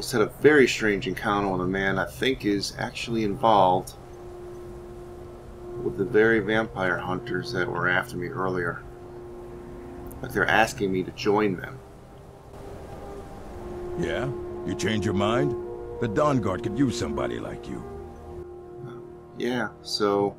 just had a very strange encounter with a man I think is actually involved with the very vampire hunters that were after me earlier. Like they're asking me to join them. Yeah? You change your mind? The Dawnguard could use somebody like you. Yeah, so...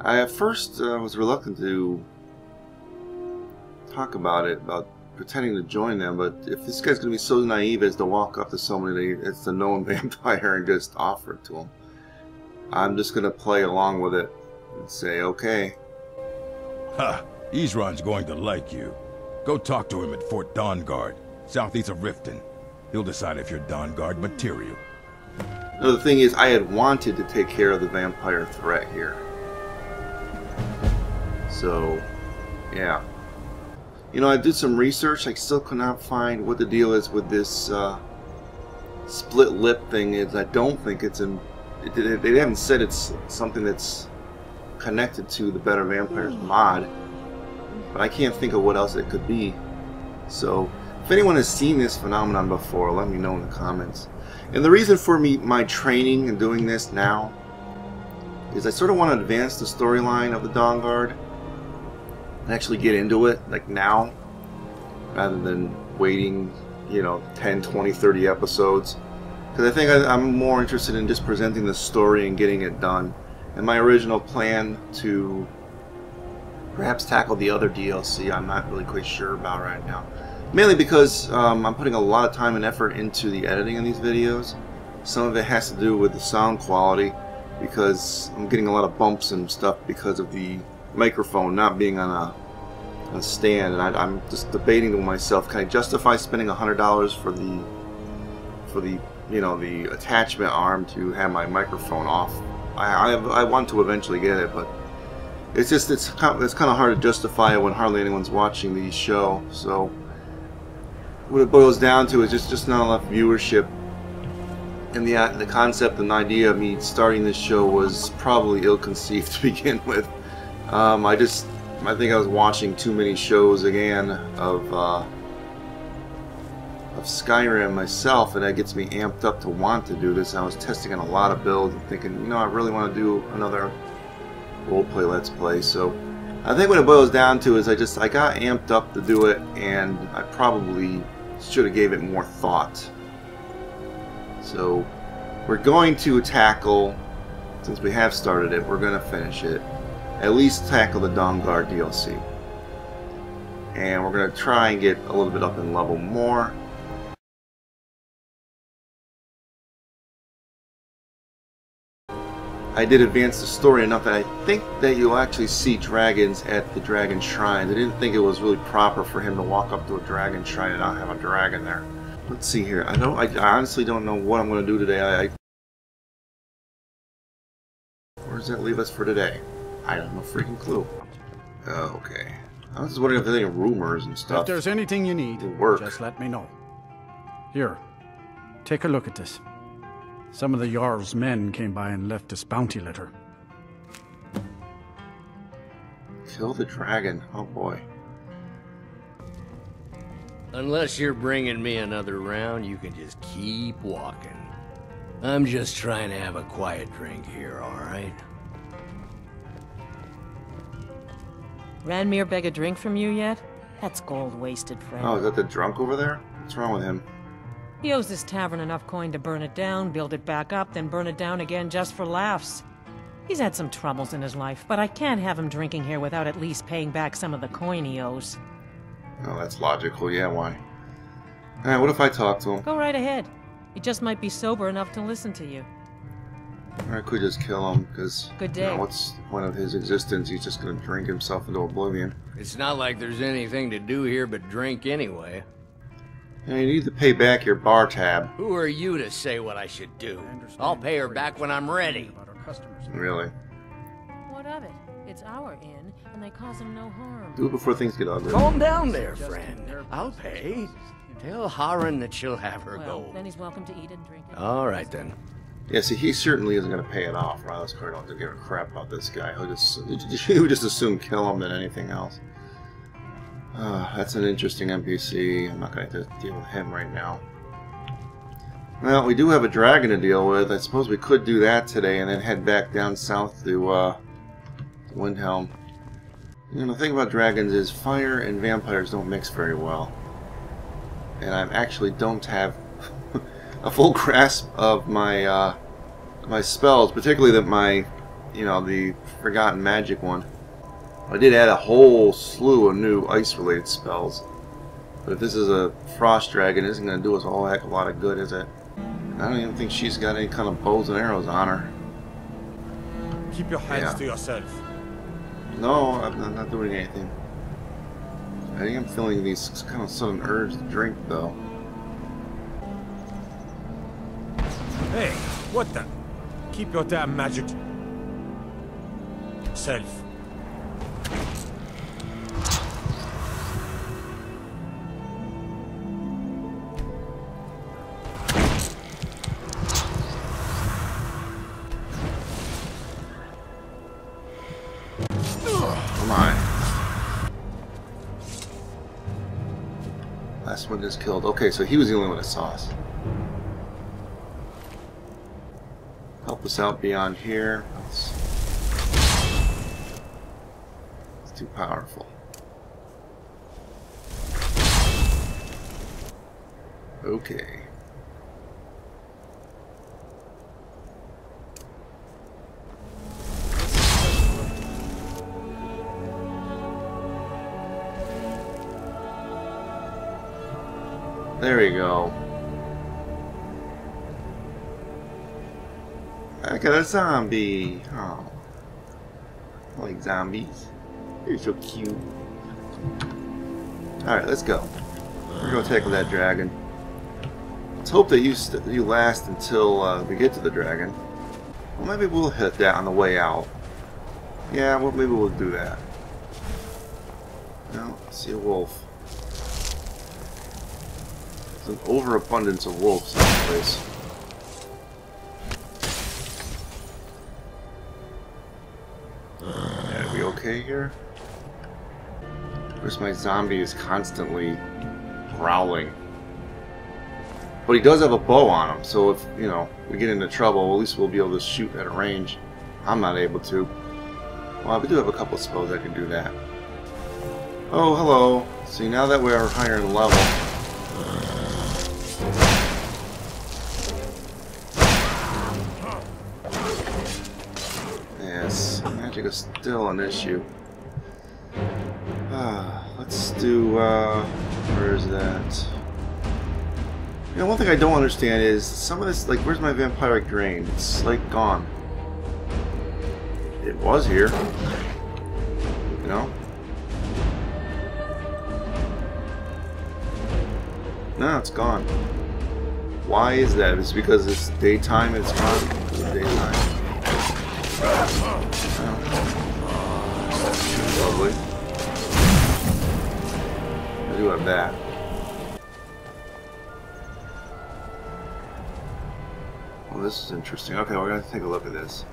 I at first was reluctant to talk about it, about pretending to join them, but if this guy's going to be so naive as to walk up to somebody that's a known vampire and just offer it to him, I'm just going to play along with it and say, okay. Ha! Izran's going to like you. Go talk to him at Fort Dawnguard, southeast of Riften. He'll decide if you're Dawnguard material. No, the thing is, I had wanted to take care of the vampire threat here. So, yeah. You know, I did some research. I still could not find what the deal is with this split lip thing. Is I don't think it's in. They haven't said it's something that's connected to the Better Vampires mod, but I can't think of what else it could be. So, if anyone has seen this phenomenon before, let me know in the comments. And the reason for my training and doing this now is I sort of want to advance the storyline of the Dawnguard and actually get into it, like now, rather than waiting, you know, 10, 20, 30 episodes. Because I think I'm more interested in just presenting the story and getting it done. And my original plan to perhaps tackle the other DLC, I'm not really quite sure about right now. Mainly because I'm putting a lot of time and effort into the editing of these videos. Some of it has to do with the sound quality, because I'm getting a lot of bumps and stuff because of the microphone not being on a stand, and I'm just debating with myself, can I justify spending $100 for the you know, the attachment arm to have my microphone off? I want to eventually get it, but it's just it's kind of hard to justify when hardly anyone's watching the show. So what it boils down to is just not enough viewership. And the concept and idea of me starting this show was probably ill-conceived to begin with. I think I was watching too many shows again of Skyrim myself, and that gets me amped up to want to do this. I was testing on a lot of builds and thinking, you know, I really want to do another roleplay let's play. So I think what it boils down to is I got amped up to do it, and I probably should have gave it more thought. So we're going to tackle, since we have started it, we're going to finish it, at least tackle the Dawnguard DLC. And we're going to try and get a little bit up in level more. I did advance the story enough that I think that you'll actually see dragons at the dragon shrine. I didn't think it was really proper for him to walk up to a dragon shrine and not have a dragon there. Let's see here. I honestly don't know what I'm going to do today. Where does that leave us for today? I don't have a freaking clue. Okay. I was just wondering if there's any rumors and stuff. If there's anything you need, just let me know. Here, take a look at this. Some of the Jarl's men came by and left this bounty letter. Kill the dragon. Oh boy. Unless you're bringing me another round, you can just keep walking. I'm just trying to have a quiet drink here, alright? Ranmir beg a drink from you yet? That's gold wasted, friend. Oh, is that the drunk over there? What's wrong with him? He owes this tavern enough coin to burn it down, build it back up, then burn it down again just for laughs. He's had some troubles in his life, but I can't have him drinking here without at least paying back some of the coin he owes. Oh, that's logical. Yeah, why? Alright, what if I talk to him? Go right ahead. He just might be sober enough to listen to you. Or I could just kill him, because, you know, what's the point of his existence? He's just going to drink himself into oblivion. It's not like there's anything to do here but drink anyway. Yeah, you need to pay back your bar tab. Who are you to say what I should do? I'll pay her back when I'm ready. Really? What of it? It's our inn, and they cause him no harm. Do it before things get ugly. Calm down there, friend. I'll pay. Tell Haran that she'll have her gold. Then he's welcome to eat and drink. All right, then. Yeah, see, he certainly isn't going to pay it off. Rylos Kar don't give a crap about this guy. He'll just assume kill him than anything else. That's an interesting NPC. I'm not going to deal with him right now. Well, we do have a dragon to deal with. I suppose we could do that today and then head back down south to Windhelm. You know, the thing about dragons is fire and vampires don't mix very well. And I actually don't have a full grasp of my my spells, particularly that my, you know, the Forgotten Magic one. I did add a whole slew of new ice-related spells. But if this is a frost dragon, it isn't going to do us a whole heck of a lot of good, is it? I don't even think she's got any kind of bows and arrows on her. Keep your hands to yourself. No, I'm not doing anything. I think I'm feeling these kind of sudden urge to drink, though. Hey, what the? Keep your damn magic self. Just killed. Okay, so he was the only one with a sauce. Help us out beyond here. It's too powerful. Okay. There we go. I got a zombie. Oh, I like zombies. They're so cute. All right, let's go. We're gonna tackle that dragon. Let's hope that you last until we get to the dragon. Well, maybe we'll hit that on the way out. Yeah, well, maybe we'll do that. No, I see a wolf. There's an overabundance of wolves in this place. Yeah, are we okay here? Of course my zombie is constantly growling. But he does have a bow on him, so if, you know, we get into trouble, at least we'll be able to shoot at a range. I'm not able to. Well, we do have a couple of spells that can do that. Oh, hello. See, now that we're higher in level, is still an issue. Let's do, where is that? You know, one thing I don't understand is some of this, like, where's my vampiric drain? It's, like, gone. It was here. You know? No, it's gone. Why is that? It's because it's daytime and it's gone. It's daytime. Lovely. I do have that. Well, this is interesting. Okay, we're going to take a look at this.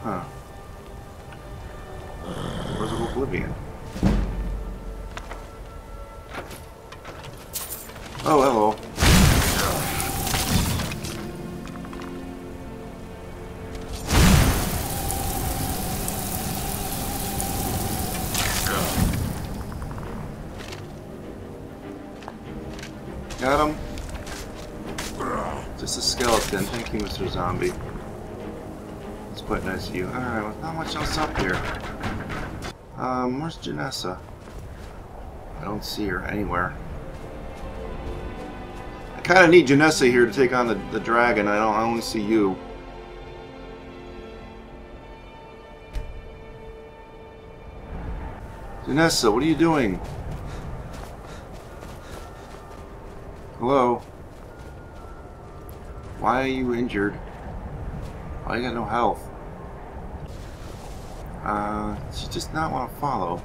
Huh. Where's the Oblivion? Oh, hello. Got him. Just a skeleton. Thank you, Mr. Zombie. That's quite nice of you. Alright, well, not much else up here. Where's Janessa? I don't see her anywhere. I kind of need Janessa here to take on the dragon. I only see you. Janessa, what are you doing? Hello? Why are you injured? Why you got no health? She just not want to follow.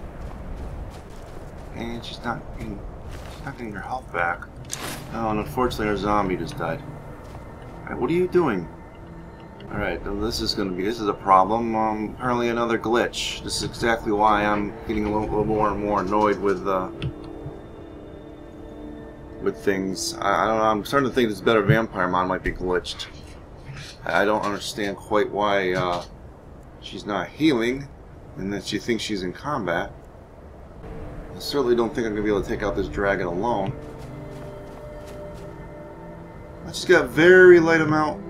And she's not getting her health back. Oh, and unfortunately our zombie just died. Alright, what are you doing? Alright, well, this is a problem. Apparently another glitch. This is exactly why I'm getting a little more and more annoyed with with things. I don't know, I'm starting to think this Better Vampire mod might be glitched. I don't understand quite why she's not healing and that she thinks she's in combat. I certainly don't think I'm going to be able to take out this dragon alone. I just got a very light amount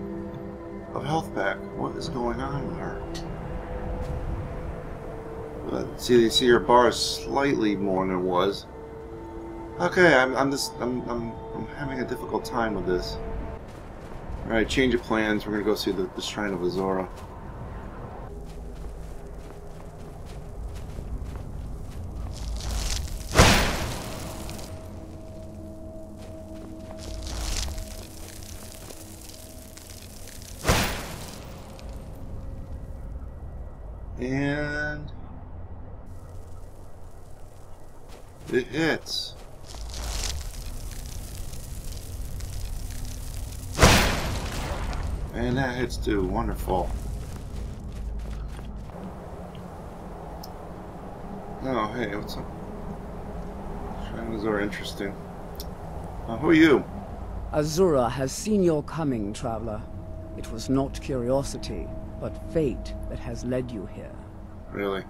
of health back. What is going on with her? But see, you see her bar is slightly more than it was. Okay, I'm having a difficult time with this. Alright, change of plans. We're gonna go see the Shrine of Azura. And it hits. And that hits too. Wonderful. Oh, hey, what's up? Shadows are interesting. Who are you? Azura has seen your coming, traveler. It was not curiosity, but fate that has led you here. Really?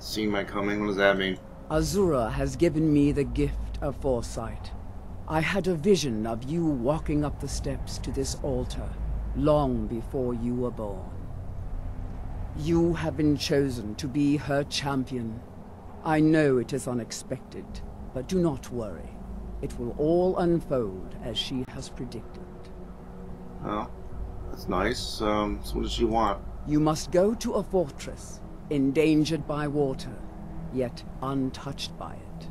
Seen my coming? What does that mean? Azura has given me the gift of foresight. I had a vision of you walking up the steps to this altar long before you were born. You have been chosen to be her champion. I know it is unexpected, but do not worry. It will all unfold as she has predicted. Oh, that's nice. So what does she want? You must go to a fortress, endangered by water, yet untouched by it.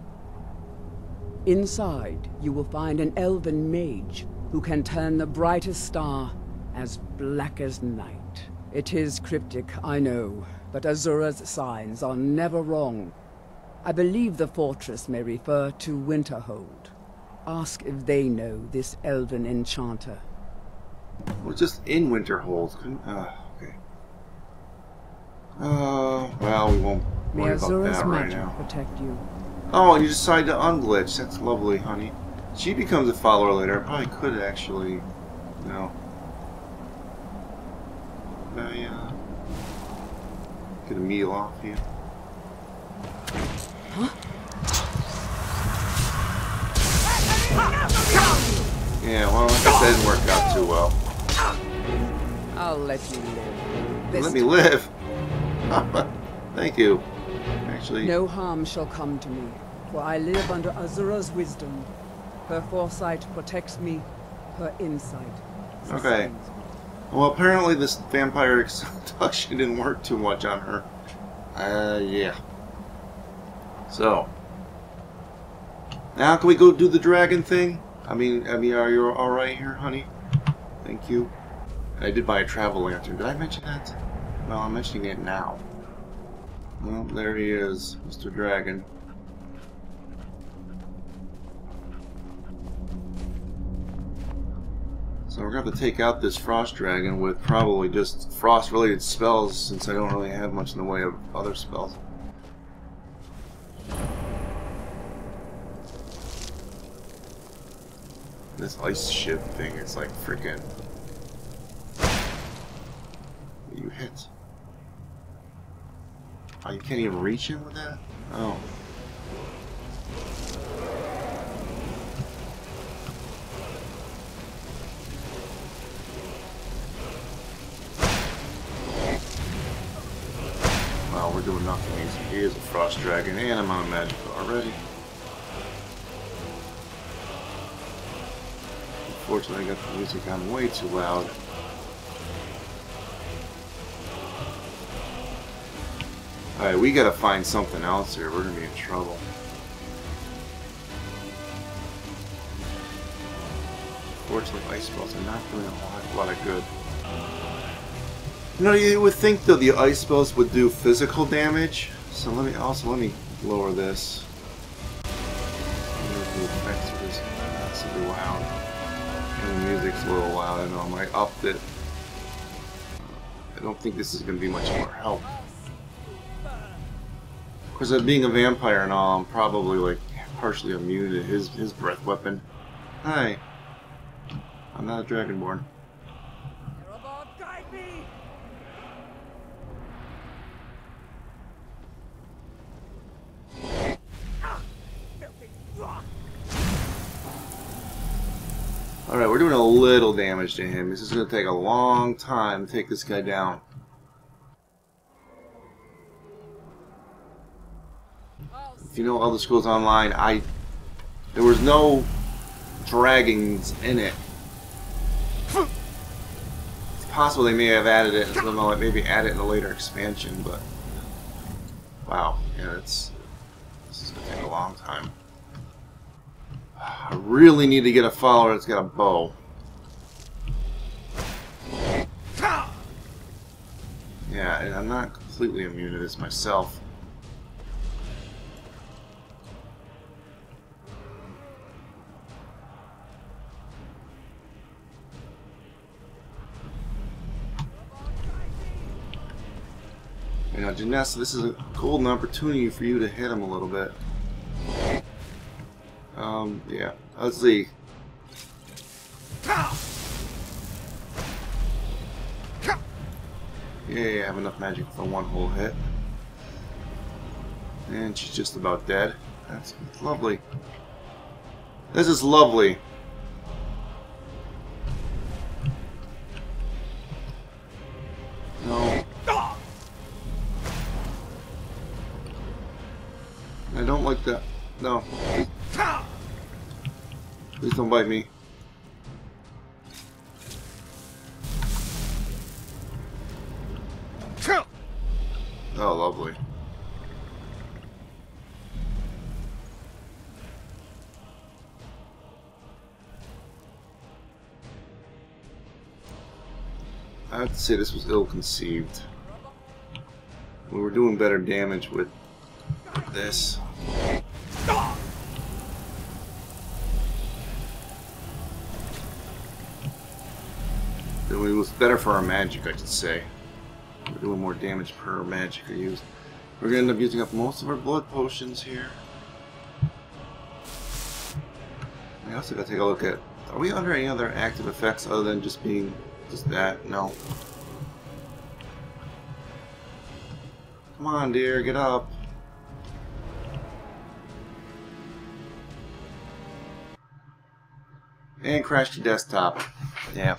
Inside, you will find an elven mage who can turn the brightest star as black as night. It is cryptic, I know, but Azura's signs are never wrong. I believe the fortress may refer to Winterhold. Ask if they know this elven enchanter. We're just in Winterhold. Okay. Well, we won't worry about that right now. Protect you. Oh, you decide to unglitch. That's lovely, honey. She becomes a follower later. I probably could actually, you know. Get a meal off here. Huh? Yeah, well, that didn't work out too well. I'll let you live. Let me live? Thank you. Actually, no harm shall come to me, for I live under Azura's wisdom. Her foresight protects me, her insight sustains me. Well, apparently this vampire seduction didn't work too much on her. Yeah. So now can we go do the dragon thing? I mean, are you all right here, honey? Thank you. I did buy a travel lantern. Did I mention that? Well, I'm mentioning it now. Well, there he is, Mr. Dragon. So we're going to have to take out this Frost Dragon with probably just Frost-related spells, since I don't really have much in the way of other spells. This ice ship thing is like freaking... You hit. Oh, you can't even reach him with that? Oh. Wow, we're doing nothing easy. He is a Frost Dragon, and I'm on a magic already. Unfortunately, I got the music on way too loud. Alright, we gotta find something else here. We're gonna be in trouble. Fortunately, ice spells are not doing a lot of good. You know, you would think though the ice spells would do physical damage. So let me lower this. The effects are just massively loud. And the music's a little loud. I know I might up it. I don't think this is gonna be much more help. Because being a vampire and all, I'm probably like partially immune to his breath weapon. Hi. I'm not a dragonborn. Erebor, guide me! Alright, we're doing a little damage to him. This is going to take a long time to take this guy down. If you know Elder Scrolls Online, there was no dragons in it. It's possible they may have added it. I don't know, maybe add it in a later expansion, but wow, yeah, this is going to take a long time. I really need to get a follower that's got a bow. Yeah, and I'm not completely immune to this myself. You know, Janessa, this is a golden opportunity for you to hit him a little bit. Yeah. Let's see. Yeah, I have enough magic for one whole hit. And she's just about dead. That's lovely. This is lovely. No. I don't like that. No. Please don't bite me. Oh, lovely. I have to say this was ill-conceived. We were doing better damage with this. It was better for our magic, I should say. We're doing more damage per magic we used. We're going to end up using up most of our blood potions here. I also got to take a look at, are we under any other active effects other than just being just that? No. Come on, dear, get up. And crash your desktop. Yeah.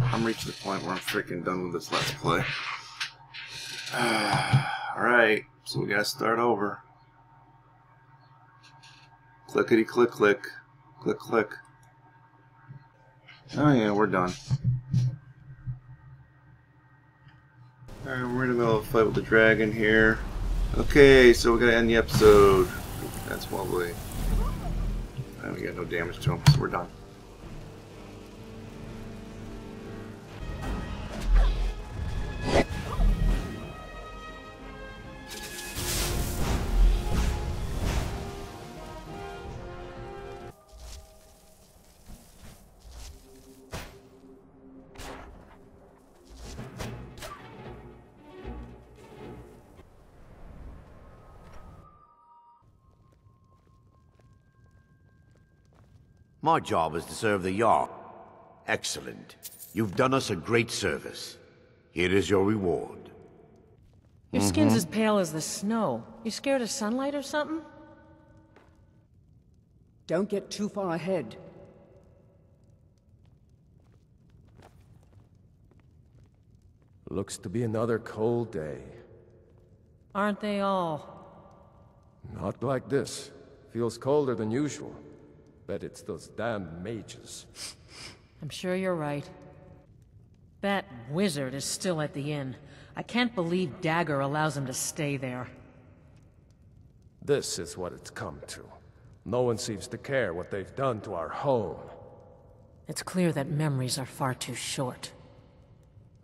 I'm reaching the point where I'm freaking done with this Let's Play. Alright, so we gotta start over. Clickety click click. Click click. Oh yeah, we're done. Alright, we're in the middle of a fight with the dragon here. Okay, so we gotta end the episode. That's lovely. And we got no damage to him, so we're done. My job is to serve the Jarl. Excellent. You've done us a great service. Here is your reward. Your skin's as pale as the snow. You scared of sunlight or something? Don't get too far ahead. Looks to be another cold day. Aren't they all? Not like this. Feels colder than usual. Bet it's those damn mages. I'm sure you're right. That wizard is still at the inn. I can't believe Dagger allows him to stay there. This is what it's come to. No one seems to care what they've done to our home. It's clear that memories are far too short.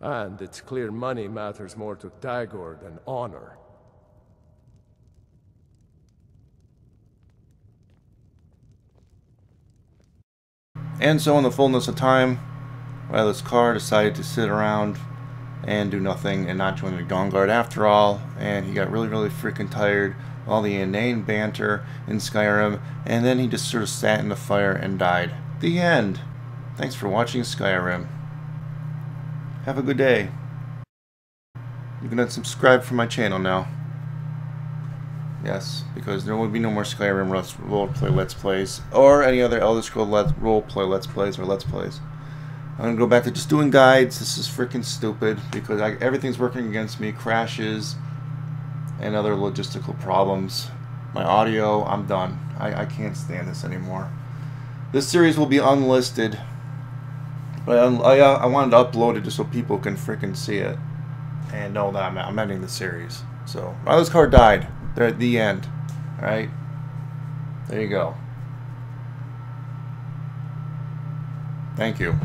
And it's clear money matters more to Daggor than honor. And so in the fullness of time, Rylos Kar decided to sit around and do nothing and not join the Dawnguard after all. And he got really, really freaking tired of all the inane banter in Skyrim, and then he just sort of sat in the fire and died. The end. Thanks for watching Skyrim. Have a good day. You can unsubscribe from my channel now. Yes, because there will be no more Skyrim roleplay Let's Plays, or any other Elder Scrolls roleplay Let's Plays or Let's Plays. I'm going to go back to just doing guides. This is freaking stupid, because everything's working against me. Crashes, and other logistical problems. My audio, I'm done. I can't stand this anymore. This series will be unlisted, but I wanted to upload it just so people can freaking see it and know that I'm ending the series. So, Rylos Kar died. They're at the end. Alright? There you go. Thank you.